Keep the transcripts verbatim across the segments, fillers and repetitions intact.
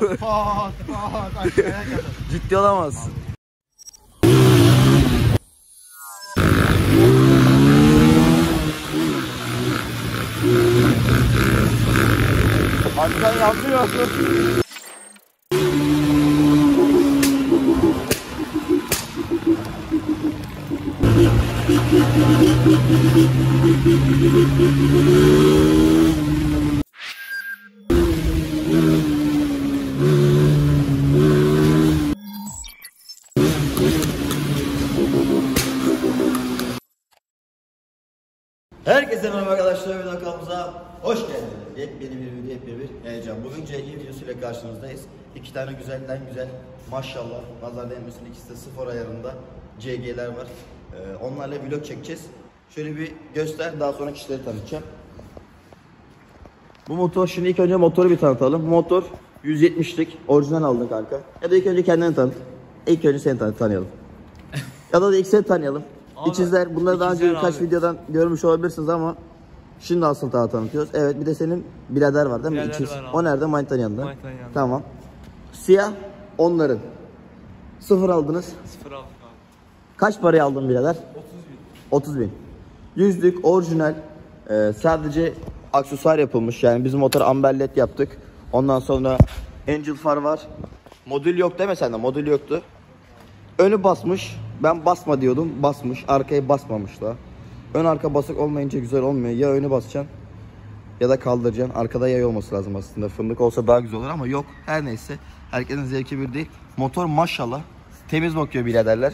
Pat pat aşağıya kadar. Ciddi olamazsın. Hakikaten yanmıyorsun. Herkese merhaba arkadaşlar, video kanalımıza hoş geldiniz. Yepyeni bir video, yepyeni bir heyecan. Bugün C G videosuyla karşınızdayız. İki tane güzelden güzel, maşallah, nazar değmesin, ikisi de sıfır ayarında C G'ler var. Ee, onlarla vlog çekeceğiz. Şöyle bir göster, daha sonra kişileri tanıtacağım. Bu motor, şimdi ilk önce motoru bir tanıtalım. Bu motor yüz yetmişlik, orijinal aldın kanka. Ya da ilk önce kendini tanıt. İlk önce seni tanı tanıyalım. Ya da ilk seni tanıyalım. İkizler, bunları daha önce birkaç videodan görmüş olabilirsiniz ama şimdi asıl daha tanıtıyoruz. Evet, bir de senin birader var değil mi? İkiz. O nerede? Manitan'ın yanında. Manitan'ın yanında. Tamam. Siyah onların. Sıfır aldınız. Sıfır aldık abi. Kaç parayı aldın birader? otuz bin. otuz bin. Yüzlük orijinal. Ee, sadece aksesuar yapılmış. Yani bizim motor amber led yaptık. Ondan sonra angel far var. Modül yok değil mi sende? Modül yoktu. Önü basmış. Ben basma diyordum, basmış. Arkaya basmamış da. Ön arka basık olmayınca güzel olmuyor. Ya önü basacaksın ya da kaldıracaksın. Arkada yay olması lazım aslında. Fındık olsa daha güzel olur ama yok. Her neyse. Herkesin zevki bir değil. Motor maşallah. Temiz bakıyor biraderler.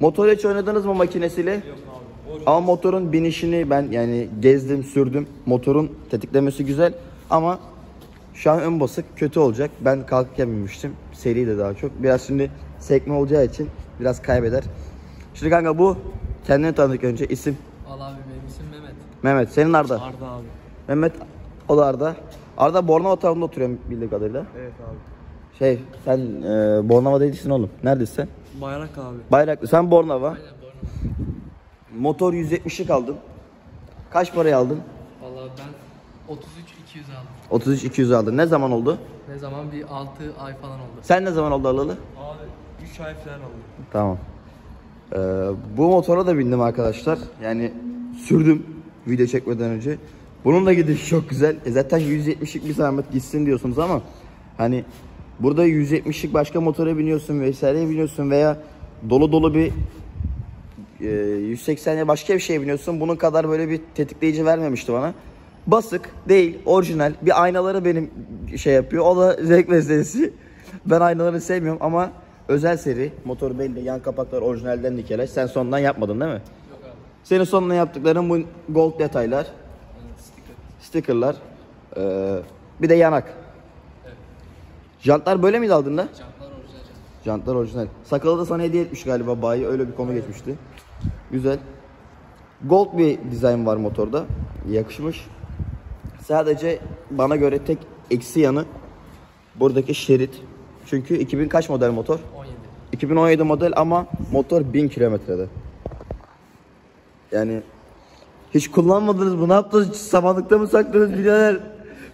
Motor hiç oynadınız mı makinesiyle? Yok abi. Ama motorun binişini ben yani gezdim, sürdüm. Motorun tetiklemesi güzel ama şu an ön basık kötü olacak. Ben kalkıp binmiştim. Seri de daha çok. Biraz şimdi sekme olacağı için biraz kaybeder. Şimdi kanka bu kendini tanıdık önce. İsim? Vallahi abi benim isim Mehmet. Mehmet. Senin Arda? Arda abi. Mehmet, o da Arda. Arda Bornova tarafında oturuyor bildiğim kadarıyla. Evet abi. Şey sen e, Bornova değilsin oğlum. Neredesin sen? Bayraklı abi. Bayraklı. Sen Bornova. Aynen Bornova. Motor yüz yetmişlik aldım. Kaç parayı aldın? Vallahi ben otuz üç iki yüz aldım. otuz üç iki yüz aldın. Ne zaman oldu? Ne zaman? Bir altı ay falan oldu. Sen ne zaman oldu alalı? Abi üç ay falan oldu. Tamam. Ee, bu motora da bindim arkadaşlar. Yani sürdüm video çekmeden önce. Bunun da gidişi çok güzel. E zaten yüz yetmişlik bir zahmet gitsin diyorsunuz ama hani burada yüz yetmişlik başka motora biniyorsun vesaireye biniyorsun veya dolu dolu bir e, yüz seksene başka bir şeye biniyorsun. Bunun kadar böyle bir tetikleyici vermemişti bana. Basık değil, orijinal. Bir aynaları benim şey yapıyor. O da zevk meselesi. Ben aynaları sevmiyorum ama özel seri. Motor belli, yan kapaklar orijinalden nikeleş. Sen sonundan yapmadın değil mi? Yok abi. Senin sonundan yaptıkların bu gold detaylar. Evet, sticker. Stickerlar. Ee, bir de yanak. Evet. Jantlar böyle miydi aldığında? Jantlar orijinal. Jantlar orijinal. Sakalı da sana hediye etmiş galiba bayi. Öyle bir konu evet. Geçmişti. Güzel. Gold bir dizayn var motorda. Yakışmış. Sadece bana göre tek eksi yanı buradaki şerit. Çünkü iki bin kaç model motor? on yedi. iki bin on yedi model ama motor bin kilometrede. Yani hiç kullanmadınız mı? Ne yaptınız? Samanlıkta mı sakladınız birader?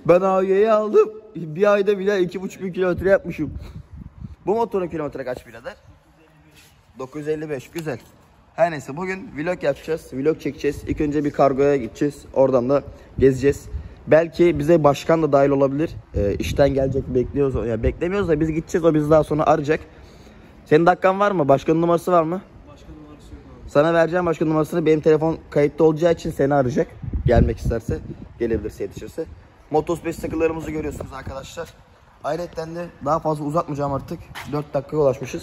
Ben A Y U'yu aldım. Bir ayda bile iki buçuk bin kilometre yapmışım. Bu motorun kilometre kaç birader? dokuz yüz elli beş. Güzel. Her neyse bugün vlog yapacağız. Vlog çekeceğiz. İlk önce bir kargoya gideceğiz. Oradan da gezeceğiz. Belki bize başkan da dahil olabilir. E, işten gelecek, bekliyoruz. Ya yani beklemiyoruz da biz gideceğiz. O bizi daha sonra arayacak. Senin dakikan var mı? Başkanın numarası var mı? Başkanın numarası yok abi. Sana vereceğim başkanın numarasını. Benim telefon kayıtlı olacağı için seni arayacak. Gelmek isterse, gelebilirse, yetişirse. Motos beş takılarımızı görüyorsunuz arkadaşlar. Ayrıca de daha fazla uzatmayacağım artık. dört dakikaya ulaşmışız.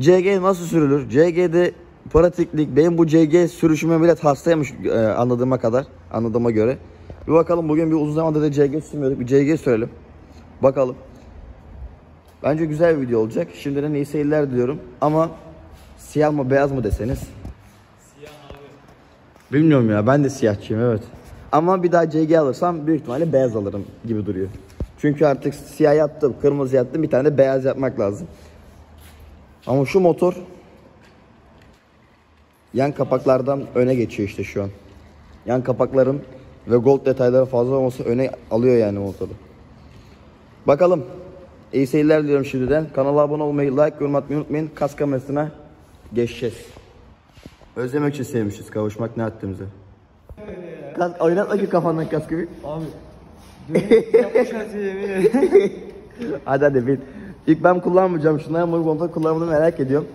C G nasıl sürülür? C G'de pratiklik. Benim bu C G sürüşüme bile hastaymış e, anladığıma kadar. Anladığıma göre. Bir bakalım, bugün bir uzun zamandır da C G sürmüyorduk. Bir C G sürelim. Bakalım. Bence güzel bir video olacak. Şimdiden iyi seyirler diliyorum. Ama siyah mı beyaz mı deseniz? Siyah abi. Bilmiyorum ya, ben de siyahçıyım evet. Ama bir daha C G alırsam büyük ihtimalle beyaz alırım gibi duruyor. Çünkü artık siyah yaptım, kırmızı yaptım, bir tane de beyaz yapmak lazım. Ama şu motor yan kapaklardan öne geçiyor işte şu an. Yan kapakların ve gold detayları fazla olması öne alıyor yani motoru. Bakalım. İyi seyirler diliyorum şimdiden. Kanala abone olmayı, like, yorum atmayı unutmayın. Kas kamerasına geçeceğiz. Özlemek için sevmişiz. Kavuşmak ne attığımızı. Oynatma ki kafandan kas gibi. Abi. Hadi hadi bit. İlk ben kullanmayacağım. Şunları mobil kontrol kullanmadan merak ediyorum.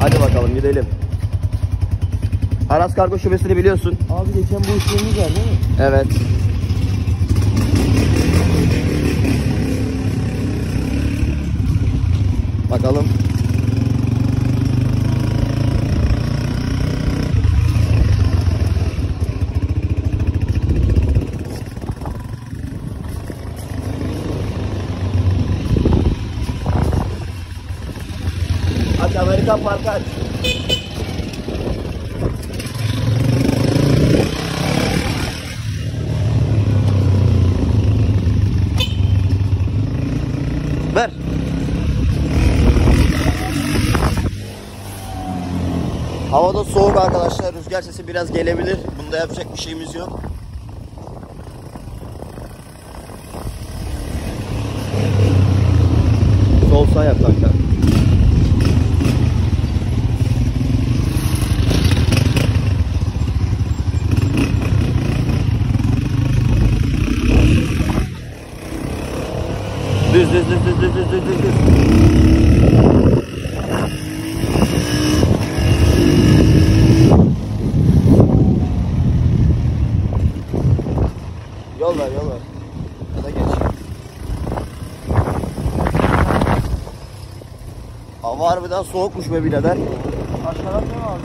Hadi bakalım gidelim. Aras Kargo şubesini biliyorsun. Abi geçen bu işlerimiz var değil mi? Evet. Bakalım. Hadi Amerika Parkı aç. Ver. Havada soğuk arkadaşlar. Rüzgar sesi biraz gelebilir. Bunda yapacak bir şeyimiz yok. Sol sağ yap kanka. Düz düz düz düz düz düz düz düz. Yol ver yol ver. Hadi geç. Hava harbiden soğukmuş be birader. Aşağıdan ne abi?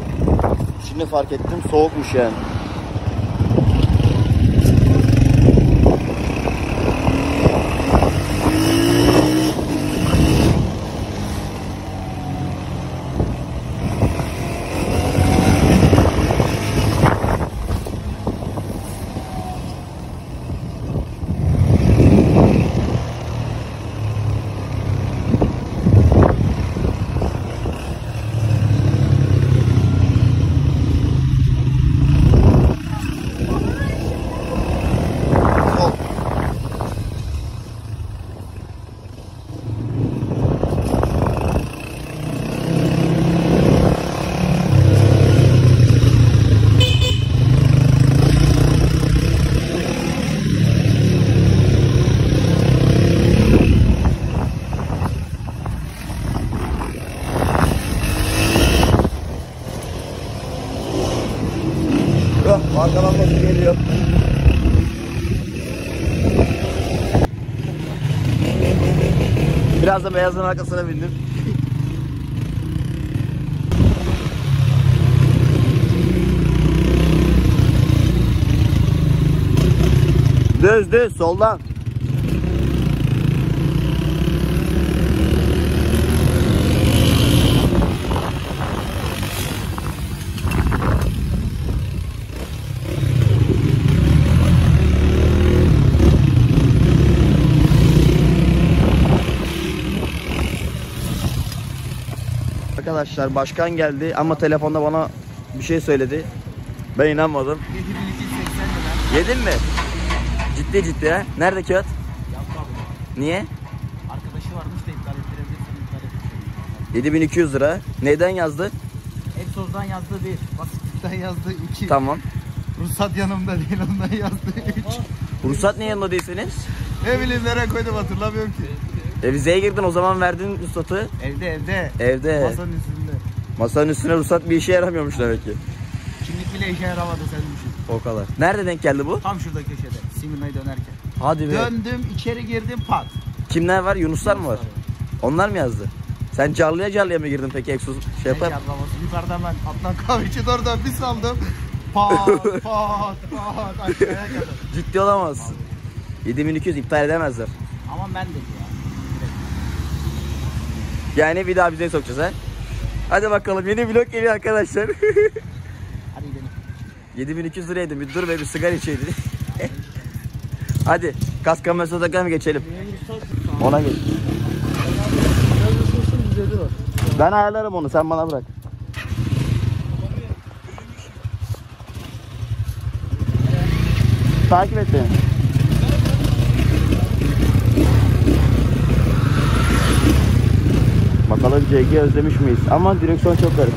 Şimdi fark ettim, soğukmuş yani. Arkadan sesi geliyor. Biraz da beyazın arkasına bindim. Düz düz soldan. Arkadaşlar başkan geldi ama telefonda bana bir şey söyledi. Ben inanmadım. Yedin mi? Ciddi ciddi ha? Nerede kağıt? Niye? Arkadaşı varmış da iptal ettirebilirsin. yedi bin iki yüz lira. Neyden yazdı? Eksozdan yazdı bir. Basitlikten yazdı iki. Tamam. Ruhsat yanımda değil, ondan yazdı üç. Ruhsat niye yanımda değilseniz? Ne bileyim, nereye koydum hatırlamıyorum ki. E vizeye girdin, o zaman verdin ruhsatı. Evde evde. Evde. Masanın üstünde. Masanın üstüne ruhsat bir işe yaramıyormuş demek ki. Kimlik bile işe yaramadı senin için. O kadar. Nerede denk geldi bu? Tam şurada köşede. Simirna'yı dönerken. Hadi be. Döndüm, içeri girdim, pat. Kimler var? Yunuslar mı var? Onlar mı yazdı? Sen carlıya carlıya mı girdin peki? Eksos şey yapar. Yukarıdan ben Atlan Kahveci oradan bir saldım. Pat pat pat aşağıya kadar. Ciddi olamazsın. yedi bin iki yüz iptal edemezler. Aman ben de ya. Yani bir daha bize sokacağız ha. Hadi bakalım, yeni vlog geliyor arkadaşlar. Hadi gidelim. yedi bin iki yüz liraydı, bir dur ve bir sigara içeydi. Hadi kas kamerasına da mı geçelim? Ona geç. Ben ayarlarım onu, sen bana bırak. Takip et beni. Bakalım C G özlemiş miyiz? Ama direksiyon çok garip.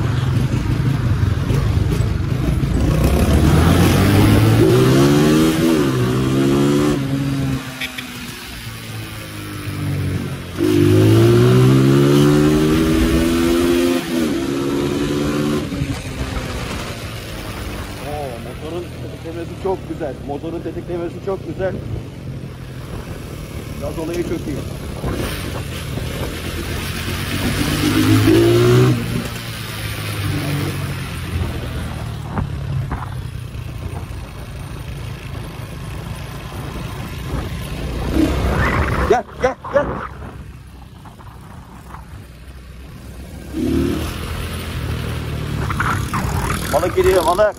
Çok güzel. Motorun tetiklemesi çok güzel. Gaz olayı çok iyi. Gel, gel, gel. Balık geliyor, balık.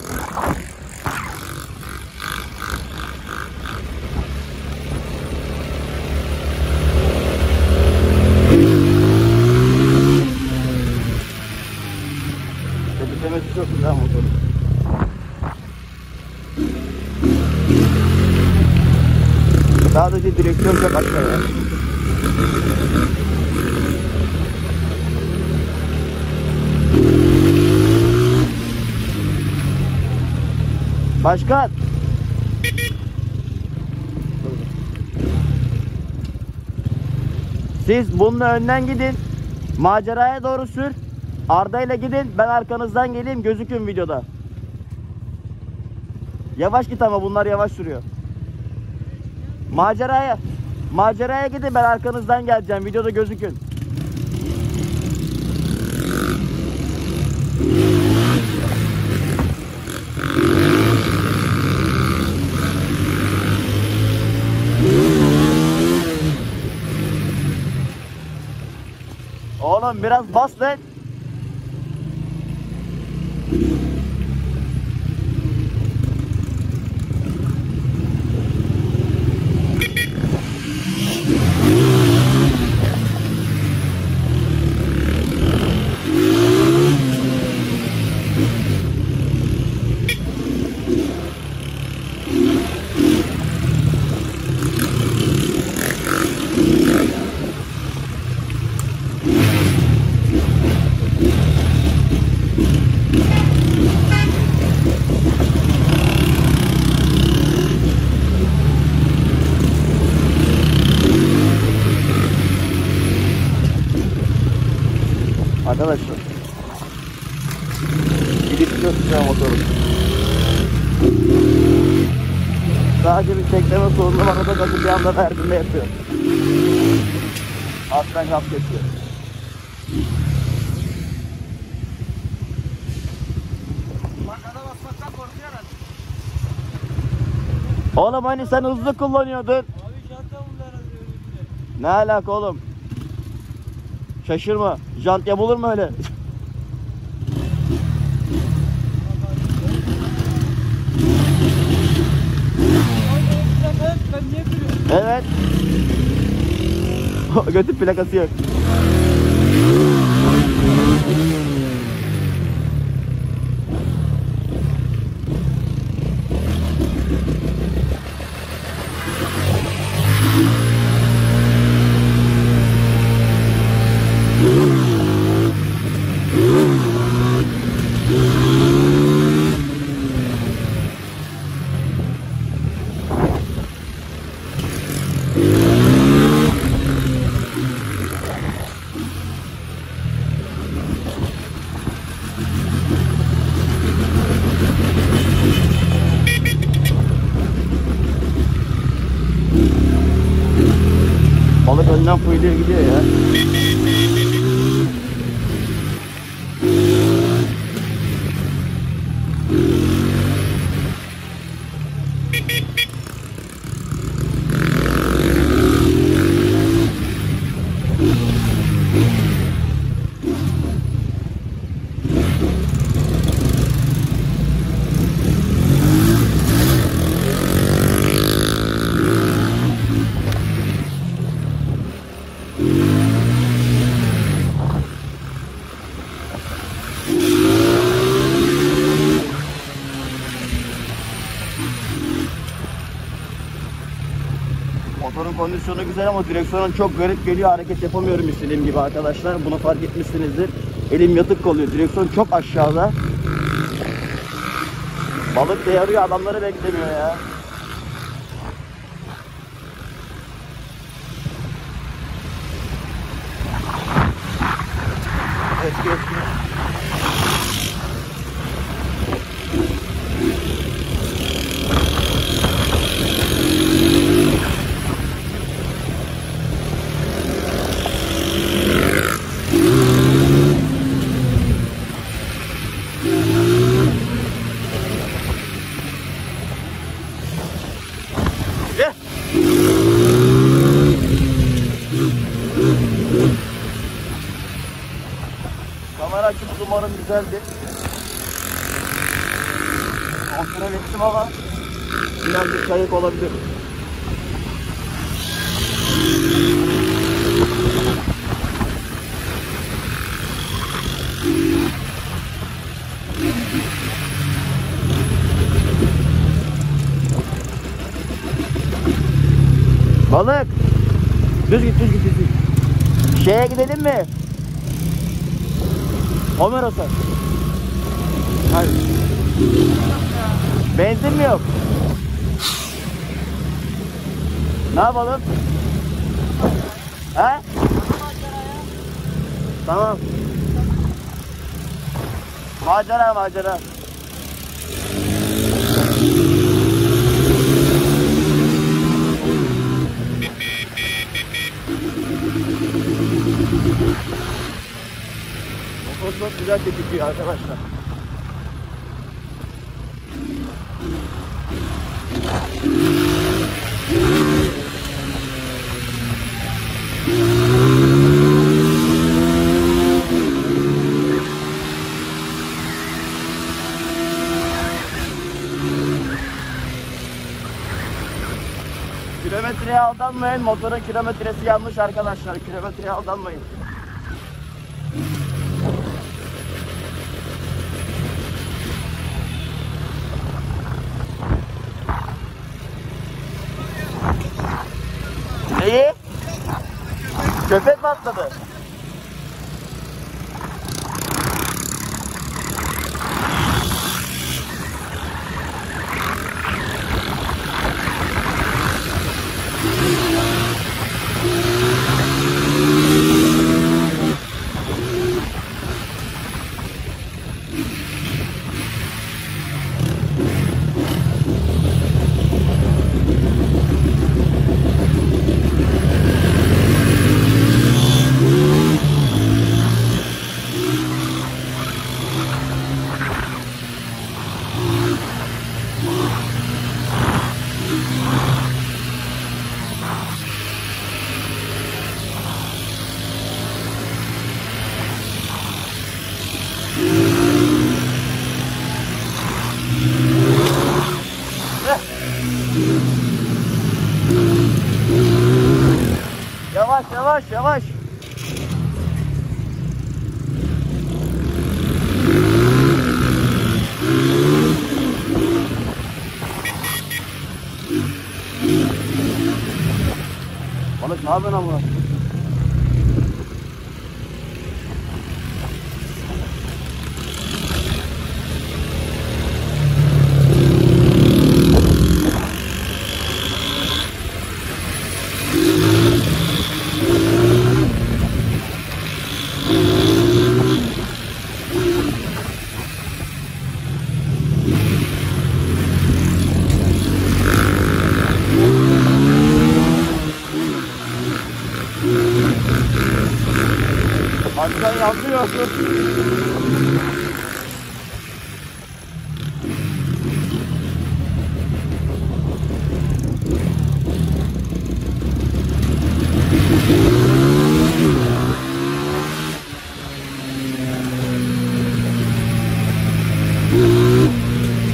Çok güzel motoru. Sadece direksiyon çok aşağıya. Başkan. Siz bununla önden gidin. Maceraya doğru sür. Arda ile gidin, ben arkanızdan geleyim, gözükün videoda. Yavaş git ama bunlar yavaş sürüyor. Maceraya, maceraya gidin, ben arkanızdan geleceğim, videoda gözükün. Oğlum biraz bas lan. Arkadaşlar gidip göstereceğim motoru. Sadece bir tekleme sorunu var, o da gazı bir anda verdiğinde yapıyor. Alttan gaz geçiyor. Makada basmaktan korkuyor artık. Oğlum hani sen hızlı kullanıyordun. Abi janta buldu herhalde önümde. Ne alaka oğlum? Şaşırma. Jant yapılır mı öyle? Evet. Götür plakası yok. Balık önden fuyluya gidiyor ya. Motorun kondisyonu güzel ama direksiyonun çok garip geliyor. Hareket yapamıyorum istediğim gibi arkadaşlar. Bunu fark etmişsinizdir. Elim yatık kalıyor. Direksiyon çok aşağıda. Balık da yarıyor, adamları beklemiyor ya. Eski eski. Kamera açımız umarım güzeldi. Kontrol ettim ama birazcık kayık olabilir. Balık! Düz git, düz git, düz git. Şeye gidelim mi? Homeros'a. Hayır. Benzin mi yok? Ne yapalım? He? Tamam. Macera macera. Çok güzel tepkiyor arkadaşlar. Kilometreye aldanmayın. Motorun kilometresi yanlış arkadaşlar. Kilometreye aldanmayın. Neyi? Köpek mi atladı? Yavaş yavaş yavaş. Balık ne yapıyorsun ama? Hatta yazıyorsun.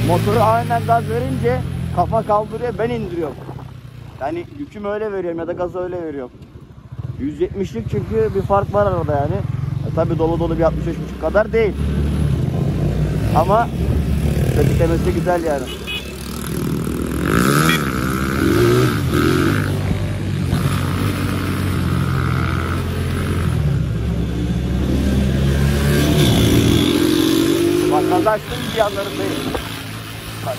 Motoru aynen gaz verince kafa kaldırıyor, ben indiriyorum. Yani yükümü öyle veriyorum ya da gazı öyle veriyorum. yüz yetmişlik çünkü bir fark var arada yani. E tabi dolu dolu bir altmış beş buçuk kadar değil. Ama tetiklemesi güzel yani. şimdi yanlarındayım. Hadi.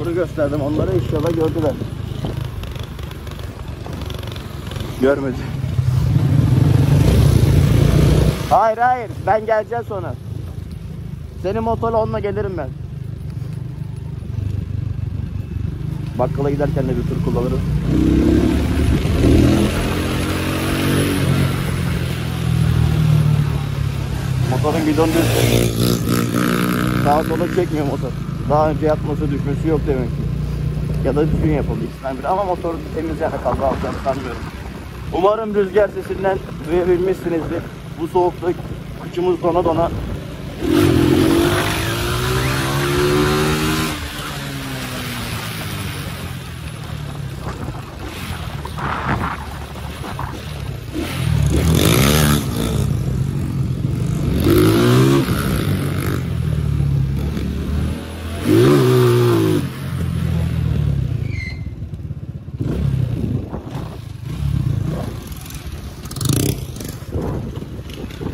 Bunu gösterdim onlara, inşallah gördüler. Görmedi. Hayır hayır, ben geleceğim sonra. Senin motorla onunla gelirim ben. Bakkala giderken de bir tur kullanırım. Motorun bidonu düz. Sağa sola çekmiyor motor. Daha önce yatması düşmesi yok demek ki. Ya da düzgün yapıldı ikisinden biri, ama motor temiz yerde kaldı, alttan sanmıyorum. Umarım rüzgar sesinden duyabilmişsinizdir. Bu soğukta kıçımız dona dona.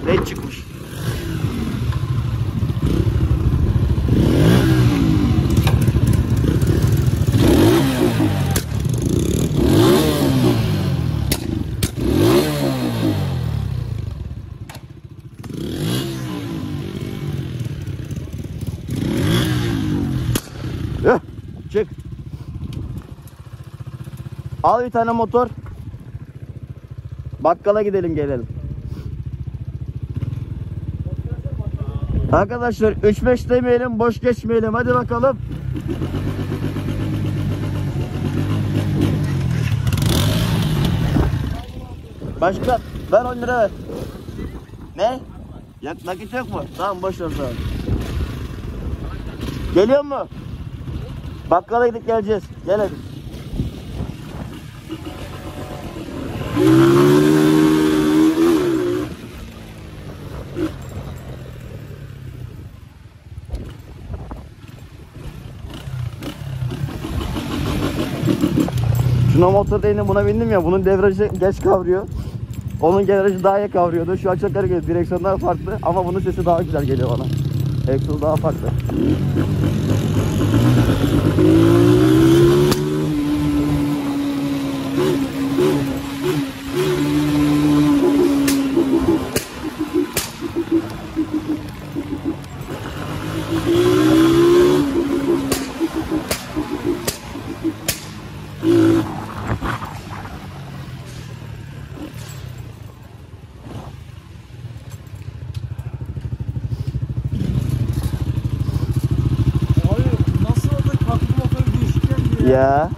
Led çıkmış. Heh, çık. Al bir tane motor. Bakkala gidelim gelelim. Arkadaşlar üç beş demeyelim, boş geçmeyelim. Hadi bakalım. Başka ver on lira ver. Ne? Nakit yok mu? Tamam, boş ver tamam. Geliyor mu? Bakkala gidip geleceğiz. Gel hadi. Şuna motor değindim, buna bindim ya, bunun devrajı geç kavruyor. Onun devrajı daha iyi kavruyordu. Şu an çok hareket, direksiyonlar farklı ama bunun sesi daha güzel geliyor bana. Eksol daha farklı. Ya.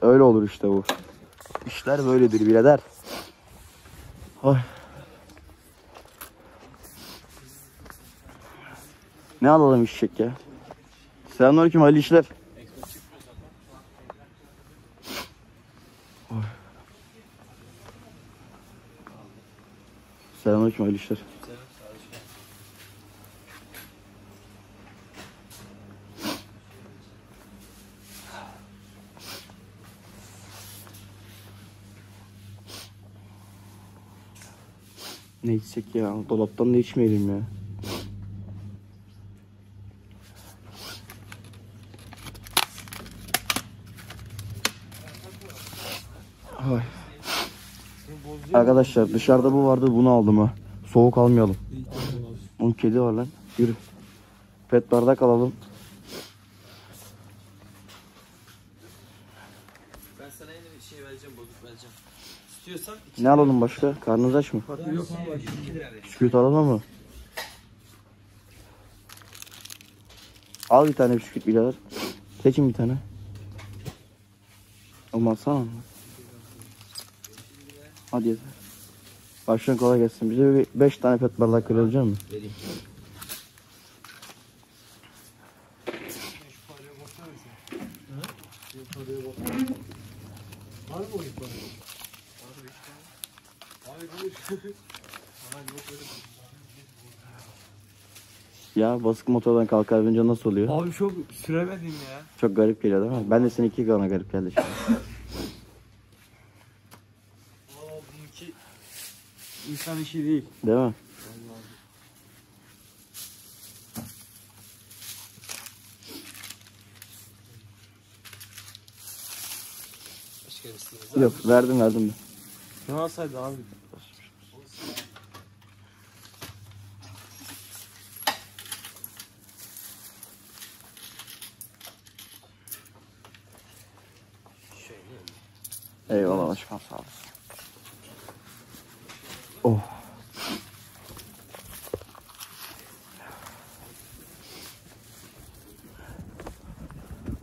Öyle olur işte bu. İşler böyledir birader. Ay. Ne alalım işçek ya? Selamünaleyküm Ali işler. Selamünaleyküm Ali işler. Ne içsek ya? Dolaptan da içmeyelim ya. Ay. Arkadaşlar dışarıda bu vardı, bunu aldım ha. Soğuk almayalım. Onun kedi var lan. Yürü. Pet bardak alalım. Ben sana yine bir şey vereceğim, bozuk vereceğim. Ne alalım başka? Karnınız aç mı? Bisküvit alalım mı? Al bir tane bisküvit birader. Seçin bir tane. Ama alsana. Hadi yeter. Başlayın, kolay gelsin. Bize beş tane pet bardak kırılacak mı? Vereyim. Var mı o yıkları? Var mı? Hayır hayır. Ya basık motordan kalkar önce nasıl oluyor? Abi çok süremedim ya. Çok garip geliyor değil mi? Ben de seninki gana garip geldi şimdi. Valla bununki insan işi değil. Değil mi? Yok verdim verdim. Ne alsaydı abi? Eyvallah başkan sağ olasın. Oh.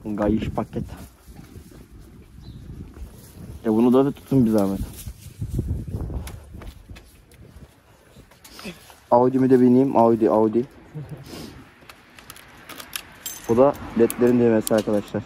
Un gayiş paket. Ya bunu da, da tutun bir zahmet. Audi mi de bineyim? Audi, Audi. Bu da ledlerin devesi arkadaşlar.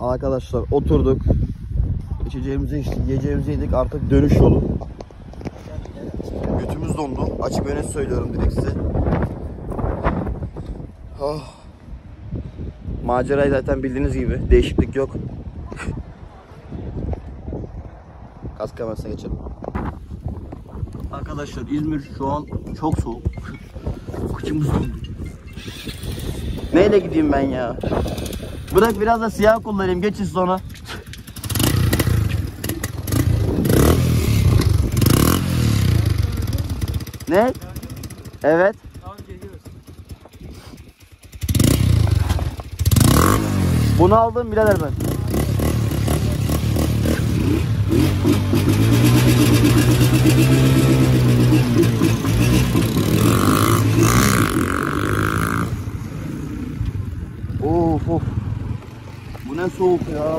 Arkadaşlar oturduk, içeceğimizi içtik, yiyeceğimizi yedik, artık dönüş yolu. Götümüz dondu, açık öne söylüyorum direkt size. Oh. Macerayı zaten bildiğiniz gibi, değişiklik yok. Kask kamerasına geçelim. Arkadaşlar İzmir şu an çok soğuk. Kıçımız dondu. Neyle gideyim ben ya? Bırak biraz da siyah kullanayım, geçin sonra. Ne? Evet. Bunu aldım birader ben. Of of. Bu ne soğuk ya.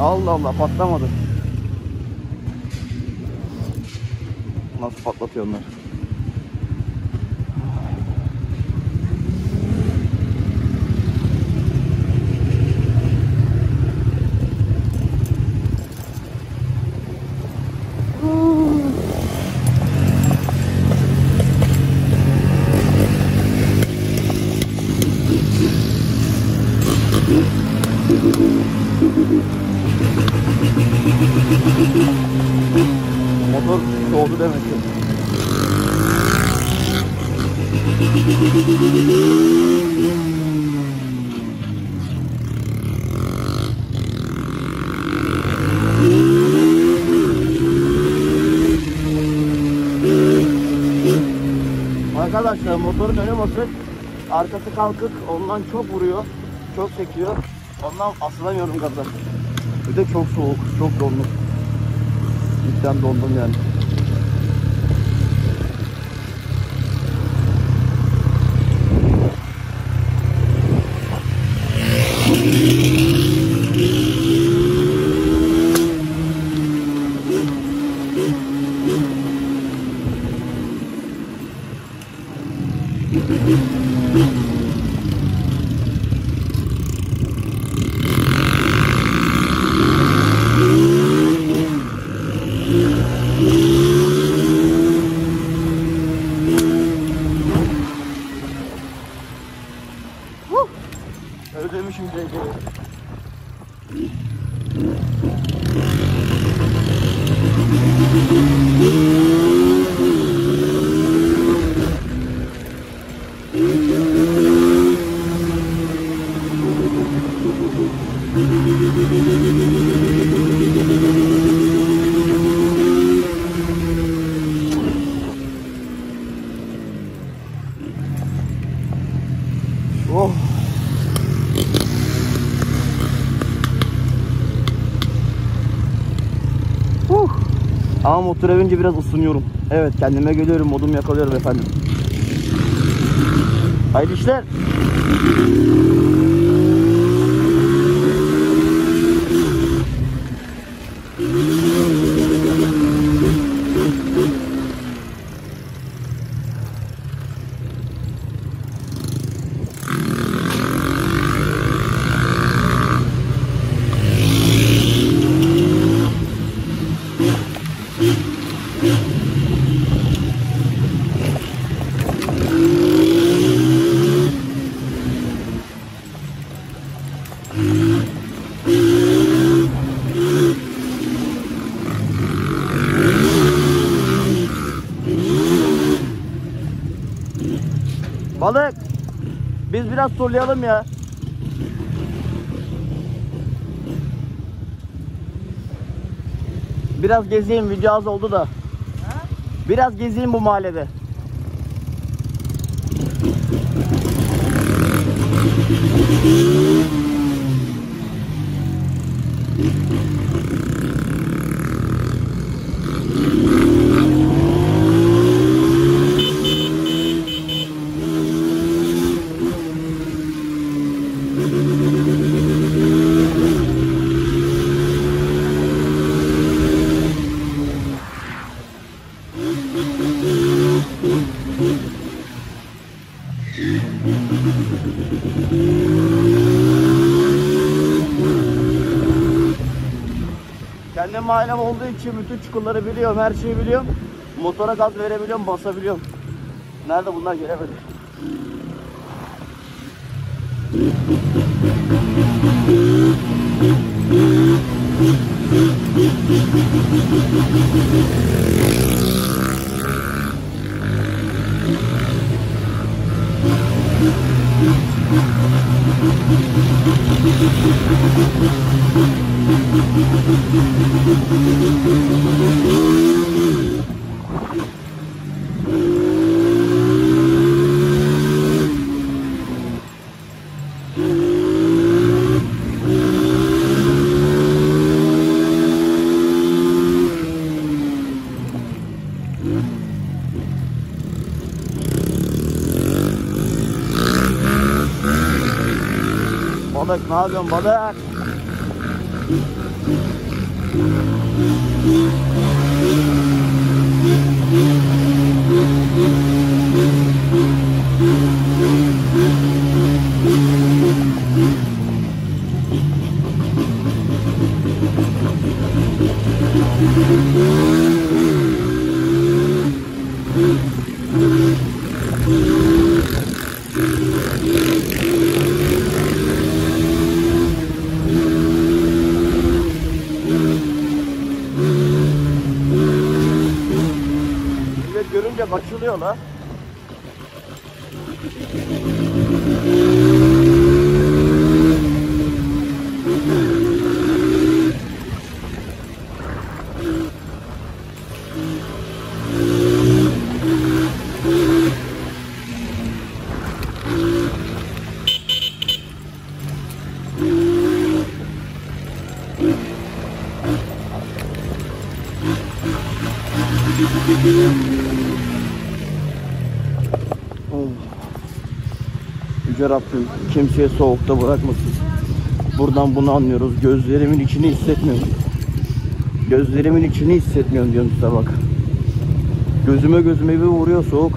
Allah Allah patlamadı. Nasıl patlatıyor onlar? Motor soğudu demek ki. Arkadaşlar motorun önü basık. Arkası kalkık, ondan çok vuruyor, çok çekiyor. Ondan asılamıyorum gaza. Bir de çok soğuk, çok dondum. Cidden dondum yani. Ödemişim C G'yi. Oh. Uh. Ama motora binince biraz ısınıyorum. Evet, kendime geliyorum, modumu yakalıyorum efendim. Haydi işler. Balık, biz biraz turlayalım ya. Biraz gezeyim, video az oldu da. Biraz gezeyim bu mahallede. Kendi mahallem olduğu için bütün çukurları biliyorum, her şeyi biliyorum. Motora gaz verebiliyorum, basabiliyorum. Nerede bunlar gelemedi. Balık, ne yapıyorsun balık? Görünce bakılıyor la. Yüce Rabbim kimseye soğukta bırakmasın. Buradan bunu anlıyoruz. Gözlerimin içini hissetmiyorum. Gözlerimin içini hissetmiyorum diyorum size bak. Gözüme gözüme bir vuruyor soğuk.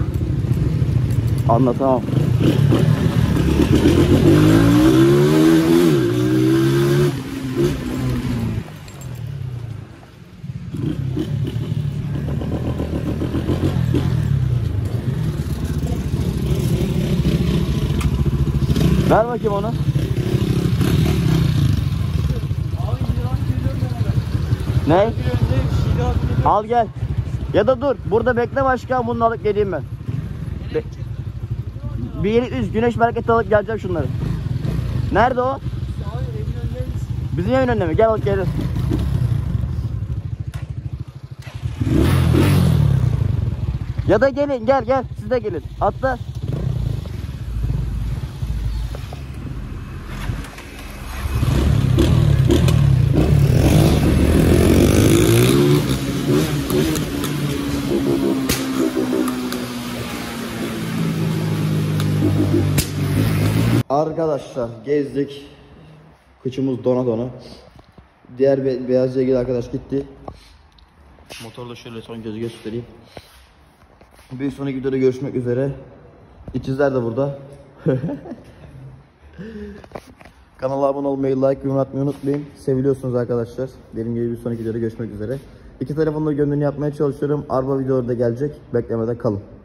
Anlatamam. Ver bakayım onu. Ne? Al gel. Ya da dur. Burada bekle başkan. Bunu alıp geleyim ben. Be bir yeri üz. Güneş merkezi alıp geleceğim şunları. Nerede o? Bizim evin önünde mi? Gel alıp gelin. Ya da gelin. Gel gel. Siz de gelin. Atla. Arkadaşlar gezdik. Kıçımız dona dona. Diğer be beyaz yelkeli arkadaş gitti. Motorla şöyle son gözü göstereyim. Bir sonraki videoda görüşmek üzere. İkizler de burada. Kanala abone olmayı, like, yorum atmayı unutmayın. Seviliyorsunuz arkadaşlar. Dediğim gibi bir sonraki videoda görüşmek üzere. İki telefonla gönlünü yapmaya çalışıyorum. Araba videoları da gelecek. Beklemede kalın.